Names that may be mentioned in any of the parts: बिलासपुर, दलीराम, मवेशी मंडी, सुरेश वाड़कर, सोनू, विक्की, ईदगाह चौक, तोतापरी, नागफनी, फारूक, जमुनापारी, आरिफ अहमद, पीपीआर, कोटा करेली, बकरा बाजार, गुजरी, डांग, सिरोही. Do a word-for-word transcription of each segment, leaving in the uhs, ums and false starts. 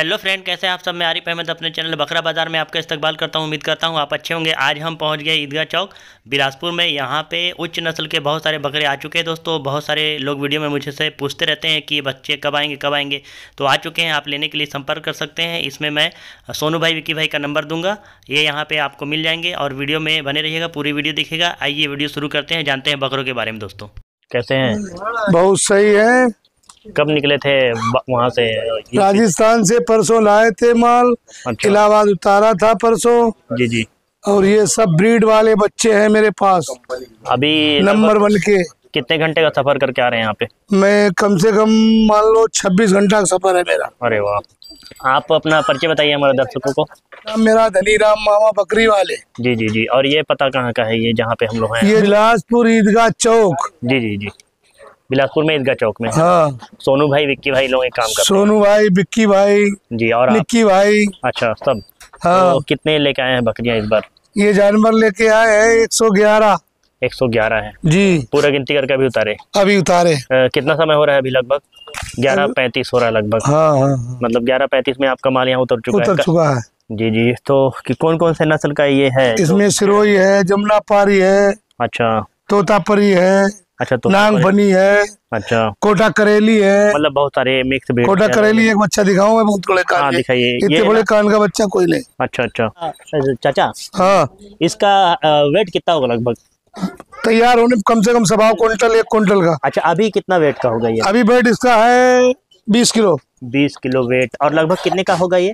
Hello friend, कैसे हैं आप सब। मैं आरिफ अहमद अपने चैनल बकरा बाजार में आपका इस्तकबाल करता हूं। उम्मीद करता हूं आप अच्छे होंगे। आज हम पहुंच गए ईदगाह चौक बिलासपुर में। यहां पे उच्च नस्ल के बहुत सारे बकरे आ चुके हैं दोस्तों। बहुत सारे लोग वीडियो में मुझसे पूछते रहते हैं कि बच्चे कब आएंगे कब आएंगे तो आ चुके हैं। आप लेने के लिए संपर्क कर सकते हैं। इसमें मैं सोनू भाई विक्की भाई का नंबर दूंगा, ये यहाँ पर आपको मिल जाएंगे। और वीडियो में बने रहिएगा, पूरी वीडियो देखिएगा। आइए वीडियो शुरू करते हैं, जानते हैं बकरों के बारे में। दोस्तों कैसे हैं? बहुत सही है। कब निकले थे वहाँ से? राजस्थान से परसों लाए थे माल। अच्छा। इलाहाबाद उतारा था परसों। जी जी। और ये सब ब्रीड वाले बच्चे हैं मेरे पास अभी नंबर वन के। कितने घंटे का सफर करके आ रहे हैं यहाँ पे? मैं कम से कम मान लो छब्बीस घंटा का सफर है मेरा। अरे वाह। आप अपना परिचय बताइए हमारे दर्शकों को। मेरा दलीराम मामा बकरी वाले। जी जी जी। और ये पता कहाँ का है ये जहाँ पे हम लोग हैं? ये बिलासपुर ईदगाह चौक। जी जी जी। बिलासपुर में ईदगाह चौक में। हाँ। सोनू भाई विक्की भाई लोग एक काम करते हैं। सोनू भाई विक्की भाई जी और विक्की भाई। अच्छा सब। हाँ। तो कितने लेके आए हैं बकरियां इस बार? ये जानवर लेके आए हैं एक सौ ग्यारह। एक सौ ग्यारह है जी। पूरा गिनती करके अभी उतारे? अभी उतारे। आ, कितना समय हो रहा है अभी? लगभग ग्यारह पैंतीस हो रहा है लगभग। हाँ, हाँ। मतलब ग्यारह पैंतीस में आपका माल यहाँ उतर चुका है? उतर चुका है जी जी। तो कौन कौन से नस्ल का ये है? इसमें सिरोही है, जमुनापारी है। अच्छा। तोतापरी है। अच्छा। तो नागफनी है। अच्छा। कोटा करेली है। मतलब बहुत सारे मिक्स ब्रीड। कोटा करेली एक बच्चा दिखाऊं मैं, बहुत बड़े कान। दिखाइए। इतने बड़े कान का बच्चा कोई नहीं। अच्छा अच्छा। चाचा हाँ, इसका वेट कितना होगा लगभग? तैयार होने कम से कम सवा क्विंटल एक क्विंटल का। अच्छा। अभी कितना वेट का होगा ये? अभी वेट इसका है बीस किलो। बीस किलो वेट। और लगभग कितने का होगा ये?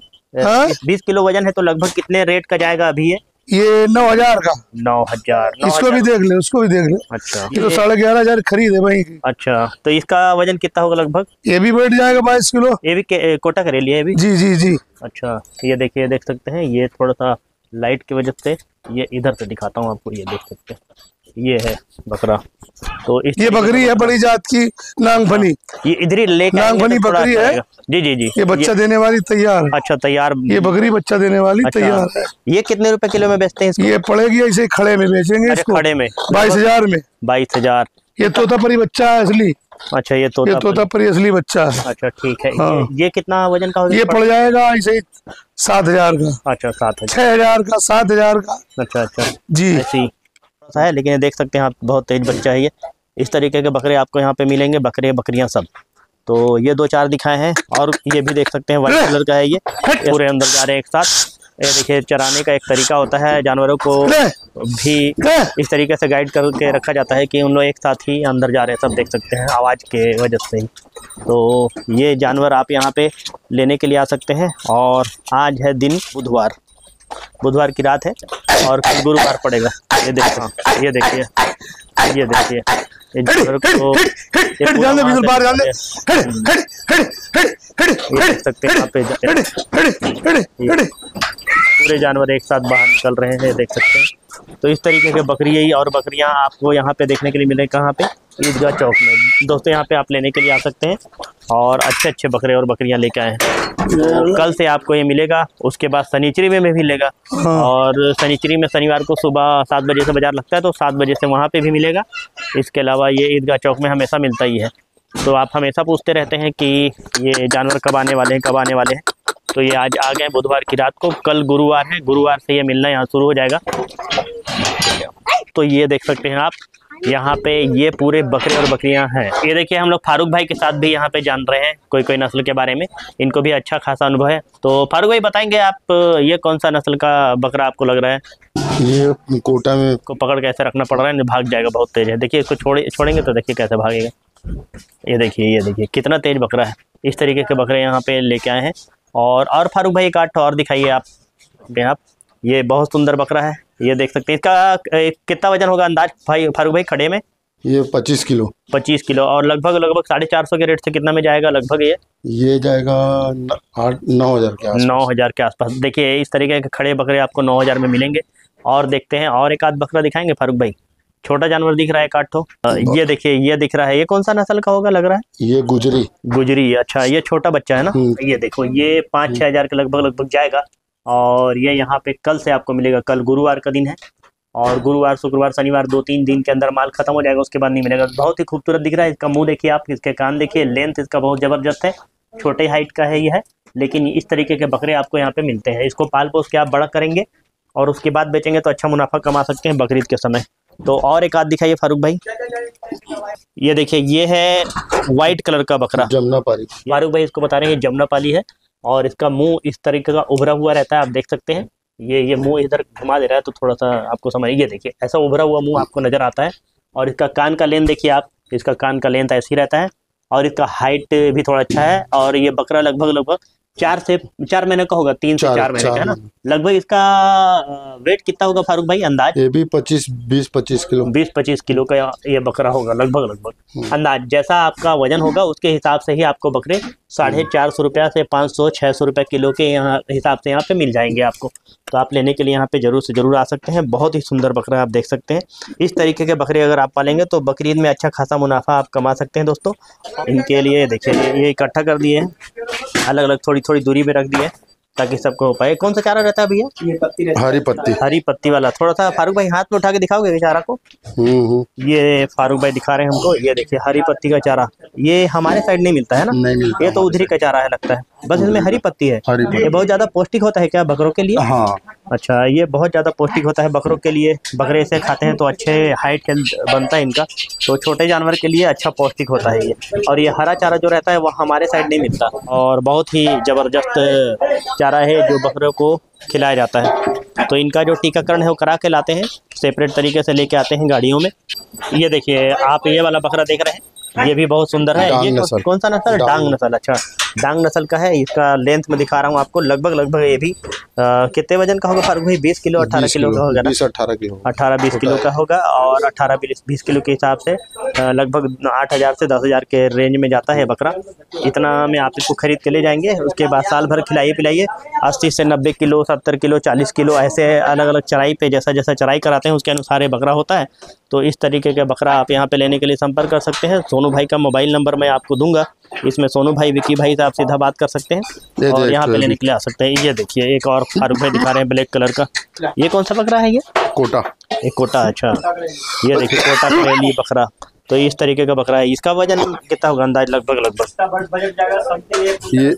बीस किलो वजन है तो लगभग कितने रेट का जाएगा अभी ये? ये नौ हजार का। नौ हजार। इसको भी देख ले, उसको भी देख ले। अच्छा। ये तो साढ़े ग्यारह हजार खरीद है भाई। अच्छा। तो इसका वजन कितना होगा लगभग? ये भी बैठ जाएगा बाईस किलो। ये भी कोटा करेली है भी? जी जी जी। अच्छा। ये देखिए, देख सकते हैं। ये थोड़ा सा लाइट की वजह से ये इधर से दिखाता हूँ आपको। ये देख सकते हैं, ये है बकरा। तो इस ये बकरी है बड़ी जात की नांगफनी। ये इधर ही लेकर नांगफनी बकरी है। जी जी जी। ये बच्चा ये... देने वाली तैयार। अच्छा तैयार। ये बकरी बच्चा देने वाली। अच्छा, तैयार है। ये कितने रुपए किलो में बेचते हैं इसको? ये पड़ेगी ऐसे खड़े में बेचेंगे इसको। खड़े में बाईस हजार में। बाईस हजार। ये तोतापरी बच्चा है असली। अच्छा। ये तोता ये तोतापरी असली बच्चा है। अच्छा ठीक है। हाँ। ये, ये कितना वजन का होगा? ये पड़ जाएगा ऐसे सात हजार का। अच्छा सात हजार। छह हजार का, सात हजार का। अच्छा अच्छा जी। ऐसी है, लेकिन देख सकते हैं आप बहुत तेज बच्चा है ये। इस तरीके के बकरे आपको यहाँ पे मिलेंगे, बकरे बकरियां सब। तो ये दो चार दिखाए हैं और ये भी देख सकते हैं व्हाइट कलर का है ये। पूरे अंदर जा रहे हैं एक साथ। ये देखिए, चराने का एक तरीका होता है, जानवरों को भी इस तरीके से गाइड करके रखा जाता है कि उन लोग एक साथ ही अंदर जा रहे हैं सब। देख सकते हैं आवाज़ के वजह से ही। तो ये जानवर आप यहाँ पे लेने के लिए आ सकते हैं। और आज है दिन बुधवार, बुधवार की रात है और फिर गुरुवार पड़ेगा। ये देखिए, ये देखिए, ये देखिए। पूरे जानवर एक साथ बाहर निकल रहे हैं, देख सकते हैं। तो इस तरीके के बकरी और बकरियां आपको यहाँ पे देखने के लिए मिले। कहाँ पे? ईदगाह चौक में दोस्तों। यहाँ पे आप लेने के लिए आ सकते हैं और अच्छे अच्छे बकरे और बकरियां लेके आए हैं। कल से आपको ये मिलेगा, उसके बाद शनिचरी में भी मिलेगा। हाँ। और शनिचरी में शनिवार को सुबह सात बजे से बाजार लगता है तो सात बजे से वहाँ पे भी मिलेगा। इसके अलावा ये ईदगाह चौक में हमेशा मिलता ही है। तो आप हमेशा पूछते रहते हैं कि ये जानवर कब आने वाले हैं कब आने वाले हैं। तो ये आज आ गए बुधवार की रात को, कल गुरुवार है, गुरुवार से ये मिलना यहाँ शुरू हो जाएगा। तो ये देख सकते हैं आप यहाँ पे ये पूरे बकरे और बकरियां हैं। ये देखिए, हम लोग फारूक भाई के साथ भी यहाँ पे जान रहे हैं कोई कोई नस्ल के बारे में। इनको भी अच्छा खासा अनुभव है। तो फारूक भाई बताएंगे आप, ये कौन सा नस्ल का बकरा आपको लग रहा है? ये कोटा में। को पकड़ कैसे रखना पड़ रहा है, भाग जाएगा, बहुत तेज है। देखिए इसको छोड़े छोड़ेंगे तो देखिए कैसे भागेगा। ये देखिए, ये देखिए कितना तेज बकरा है। इस तरीके के बकरे यहाँ पे लेके आए हैं। और और फारूक भाई एक आठ और दिखाइए आप आप ये बहुत सुंदर बकरा है। ये देख सकते हैं। इसका कितना वजन होगा अंदाज भाई फारूक भाई खड़े में? ये पच्चीस किलो। पच्चीस किलो। और लगभग लगभग साढ़े चार सौ के रेट से कितना में जाएगा लगभग ये? ये जाएगा आठ नौ हजार के आसपास। नौ हजार के आसपास। देखिए इस तरीके के खड़े बकरे आपको नौ हजार में मिलेंगे। और देखते हैं और एक आध बकरा दिखाएंगे फारूक भाई। छोटा जानवर दिख रहा है एक आठ तो। ये देखिए, ये दिख रहा है, ये कौन सा नस्ल का होगा लग रहा है? ये गुजरी। गुजरी। अच्छा। ये छोटा बच्चा है ना। ये देखो, ये पाँच छः हजार के लगभग लगभग जाएगा। और ये यहाँ पे कल से आपको मिलेगा। कल गुरुवार का दिन है और गुरुवार शुक्रवार शनिवार दो तीन दिन के अंदर माल खत्म हो जाएगा, उसके बाद नहीं मिलेगा। बहुत ही खूबसूरत दिख रहा है। इसका मुंह देखिए आप, इसके कान देखिए, लेंथ इसका बहुत ज़बरदस्त है। छोटे हाइट का है यह है। लेकिन इस तरीके के बकरे आपको यहाँ पे मिलते हैं। इसको पाल पोस के आप बड़ा करेंगे और उसके बाद बेचेंगे तो अच्छा मुनाफा कमा सकते हैं बकरीद के समय। तो और एक आध दिखाइए फारूक भाई, ये देखिए ये है वाइट कलर का बकरा जमुनापारी। फारूक भाई इसको बता रहे हैं जमुनापारी है और इसका मुंह इस तरीके का उभरा हुआ रहता है, आप देख सकते हैं। ये ये मुंह इधर घुमा दे रहा है तो थोड़ा सा आपको समझ, ये देखिए ऐसा उभरा हुआ मुंह आपको नजर आता है। और इसका कान का लेंथ देखिए आप, इसका कान का लेंथ ऐसे ही रहता है और इसका हाइट भी थोड़ा अच्छा है। और ये बकरा लगभग लगभग चार से चार महीने का होगा, तीन से चार, चार महीने का है ना लगभग। इसका वेट कितना होगा फारूक भाई अंदाज? ये भी पच्चीस बीस पच्चीस किलो बीस पच्चीस किलो का ये बकरा होगा लगभग लगभग अंदाज। जैसा आपका वजन होगा उसके हिसाब से ही आपको बकरे साढ़े चार सौ रुपया से पाँच सौ छः सौ रुपये किलो के यहाँ हिसाब से यहाँ पे मिल जाएंगे आपको। तो आप लेने के लिए यहाँ पे जरूर से जरूर आ सकते हैं। बहुत ही सुंदर बकरा आप देख सकते हैं। इस तरीके के बकरे अगर आप पालेंगे तो बकरीद में अच्छा खासा मुनाफा आप कमा सकते हैं दोस्तों। इनके लिए देखिए ये इकट्ठा कर दिए हैं, अलग अलग थोड़ी थोड़ी दूरी में रख दिए ताकि सबको हो पाए। कौन सा चारा रहता है भैया? हरी पत्ती, हरी पत्ती वाला। थोड़ा सा फारूक भाई हाथ में उठा के दिखाओगे चारा को? ये फारूक भाई दिखा रहे हैं हमको, ये देखिए हरी पत्ती का चारा। ये हमारे साइड नहीं मिलता है ना, नहीं मिलता, ये तो उधरी का चारा है लगता है, बस इसमें हरी पत्ती है। ये बहुत ज्यादा पौष्टिक होता है क्या बकरों के लिए? हाँ अच्छा, ये बहुत ज्यादा पौष्टिक होता है बकरों के लिए। बकरे इसे खाते हैं तो अच्छे हाइट हेल्थ बनता है इनका, तो छोटे जानवर के लिए अच्छा पौष्टिक होता है ये। और ये हरा चारा जो रहता है वह हमारे साइड नहीं मिलता और बहुत ही जबरदस्त चारा है जो बकरों को खिलाया जाता है। तो इनका जो टीकाकरण है वो करा के लाते हैं, सेपरेट तरीके से लेके आते हैं गाड़ियों में। ये देखिए आप ये वाला बकरा देख रहे हैं, ये भी बहुत सुंदर है। ये कौन, कौन सा नस्ल? डांग नस्ल। अच्छा डांग नस्ल का है। इसका लेंथ में दिखा रहा हूँ आपको, लगभग लगभग ये भी कितने वजन का होगा फारूक भाई? बीस किलो अठारह किलो का होगा ना? अठारह बीस किलो का होगा और अठारह बीस किलो के हिसाब से लगभग आठ हज़ार से दस हज़ार के रेंज में जाता है बकरा। इतना में आप इसको खरीद के ले जाएंगे, उसके बाद साल भर खिलाइए पिलाइए। अस्सी से नब्बे किलो, सत्तर किलो, चालीस किलो ऐसे अलग अलग चराई पे जैसा जैसा चराई कराते हैं उसके अनुसार ये बकरा होता है। तो इस तरीके का बकरा आप यहाँ पे लेने के लिए संपर्क कर सकते हैं। सोनू भाई का मोबाइल नंबर मैं आपको दूंगा, इसमें सोनू भाई विक्की भाई से आप सीधा बात कर सकते हैं और यहाँ पे लेने के लिए आ सकते हैं। ये देखिए एक और फारूक भाई दिखा रहे हैं ब्लैक कलर का, ये कौन सा बकरा है? ये कोटा, एक कोटा। अच्छा ये देखिए कोटा करेली बकरा। तो इस तरीके का बकरा है। इसका वजन कितना होगा अंदाज? लगभग लगभग ये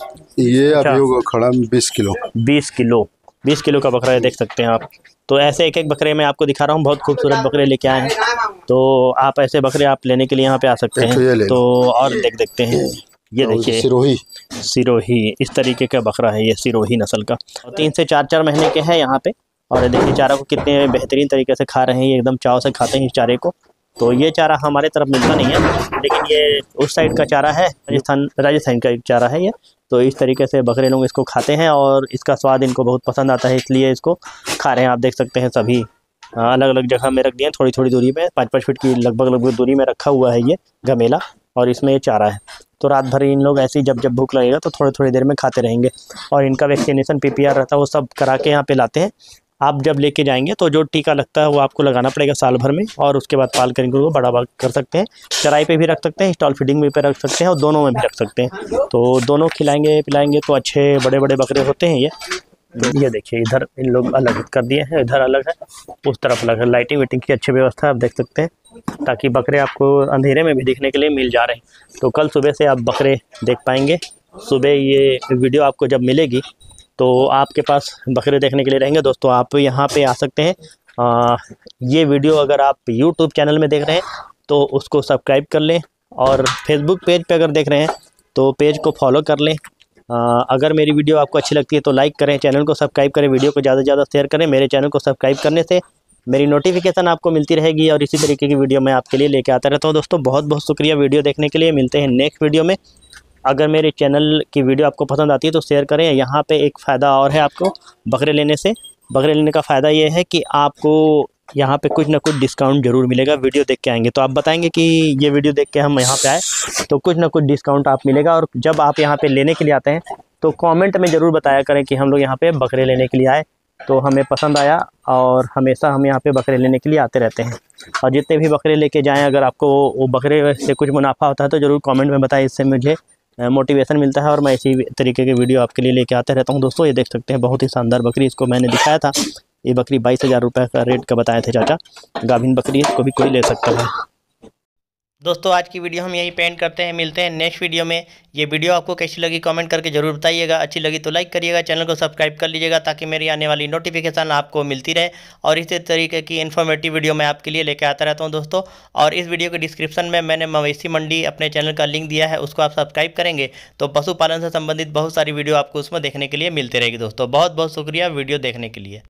ये अभी होगा खड़ा बीस किलो, बीस किलो बीस किलो का बकरा है, देख सकते हैं आप। तो ऐसे एक एक बकरे मैं आपको दिखा रहा हूँ, बहुत खूबसूरत बकरे लेके आए हैं। तो आप ऐसे बकरे आप लेने के लिए यहाँ पे आ सकते हैं। तो और देख देखते हैं, ये देखिए सिरोही, सिरोही इस तरीके का बकरा है, ये सिरोही नस्ल का। तीन से चार चार महीने के हैं यहाँ पे। और ये देखिए चारा को कितने बेहतरीन तरीके से खा रहे हैं, ये एकदम चाव से खाते हैं इस चारे को। तो ये चारा हमारे तरफ मिलता नहीं है, लेकिन ये उस साइड का चारा है, राजस्थान राजस्थान का चारा है ये। तो इस तरीके से बकरे लोग इसको खाते हैं और इसका स्वाद इनको बहुत पसंद आता है, इसलिए इसको खा रहे हैं। आप देख सकते हैं सभी अलग अलग जगह में रख दिए, थोड़ी थोड़ी दूरी में, पाँच पाँच फीट की लगभग लगभग दूरी में रखा हुआ है ये गमेला और इसमें ये चारा है। तो रात भर इन लोग ऐसे ही जब जब भूख लगेगा तो थोड़ी थोड़ी देर में खाते रहेंगे। और इनका वैक्सीनेशन पीपीआर रहता है, वो सब करा के यहाँ पे लाते हैं। आप जब लेके जाएंगे तो जो टीका लगता है वो आपको लगाना पड़ेगा साल भर में, और उसके बाद पाल कर इनको बड़ा बाग कर सकते हैं। चराई पे भी रख सकते हैं, स्टॉल फीडिंग भी पे रख सकते हैं और दोनों में भी रख सकते हैं। तो दोनों खिलाएंगे पिलाएंगे तो अच्छे बड़े बड़े बकरे होते हैं ये। तो ये देखिए इधर इन लोग अलग कर दिए हैं, इधर अलग है उस तरफ अलग है। लाइटिंग वाइटिंग की अच्छी व्यवस्था है, आप देख सकते हैं, ताकि बकरे आपको अंधेरे में भी देखने के लिए मिल जा रहे हैं। तो कल सुबह से आप बकरे देख पाएंगे। सुबह ये वीडियो आपको जब मिलेगी तो आपके पास बकरे देखने के लिए रहेंगे दोस्तों। आप यहाँ पे आ सकते हैं। आ, ये वीडियो अगर आप यूट्यूब चैनल में देख रहे हैं तो उसको सब्सक्राइब कर लें, और फेसबुक पेज पे अगर देख रहे हैं तो पेज को फॉलो कर लें। आ, अगर मेरी वीडियो आपको अच्छी लगती है तो लाइक करें, चैनल को सब्सक्राइब करें, वीडियो को ज़्यादा से ज़्यादा शेयर करें। मेरे चैनल को सब्सक्राइब करने से मेरी नोटिफिकेशन आपको मिलती रहेगी और इसी तरीके की वीडियो मैं आपके लिए लेके आता रहता हूँ दोस्तों। बहुत बहुत शुक्रिया वीडियो देखने के लिए। मिलते हैं नेक्स्ट वीडियो में। अगर मेरे चैनल की वीडियो आपको पसंद आती है तो शेयर करें। यहाँ पे एक फ़ायदा और है आपको बकरे लेने से, बकरे लेने का फ़ायदा ये है कि आपको यहाँ पे कुछ ना कुछ डिस्काउंट ज़रूर मिलेगा। वीडियो देख के आएंगे तो आप बताएंगे कि ये वीडियो देख के हम यहाँ पे आए, तो कुछ ना कुछ डिस्काउंट आप मिलेगा। और जब आप यहाँ पे लेने के लिए आते हैं तो कॉमेंट में ज़रूर बताया करें कि हम लोग यहाँ पर बकरे लेने के लिए आए, तो हमें पसंद आया और हमेशा हम यहाँ पे बकरे लेने के लिए आते रहते हैं। और जितने भी बकरे लेके जाएं, अगर आपको वो बकरे से कुछ मुनाफा होता है तो ज़रूर कमेंट में बताएं, इससे मुझे मोटिवेशन मिलता है और मैं इसी तरीके के वीडियो आपके लिए लेके आते रहता हूँ दोस्तों। ये देख सकते हैं बहुत ही शानदार बकरी, इसको मैंने दिखाया था। ये बकरी बाईस हज़ार रुपये का रेट का बताया थे चाचा, गाभिन बकरी है, इसको भी कोई ले सकता है। दोस्तों आज की वीडियो हम यहीं पे एंड करते हैं, मिलते हैं नेक्स्ट वीडियो में। ये वीडियो आपको कैसी लगी कमेंट करके ज़रूर बताइएगा, अच्छी लगी तो लाइक करिएगा, चैनल को सब्सक्राइब कर लीजिएगा ताकि मेरी आने वाली नोटिफिकेशन आपको मिलती रहे और इसी तरीके की इन्फॉर्मेटिव वीडियो मैं आपके लिए लेकर आता रहता हूँ दोस्तों। और इस वीडियो के डिस्क्रिप्शन में मैंने मवेशी मंडी अपने चैनल का लिंक दिया है, उसको आप सब्सक्राइब करेंगे तो पशुपालन से संबंधित बहुत सारी वीडियो आपको उसमें देखने के लिए मिलती रहेगी दोस्तों। बहुत बहुत शुक्रिया वीडियो देखने के लिए।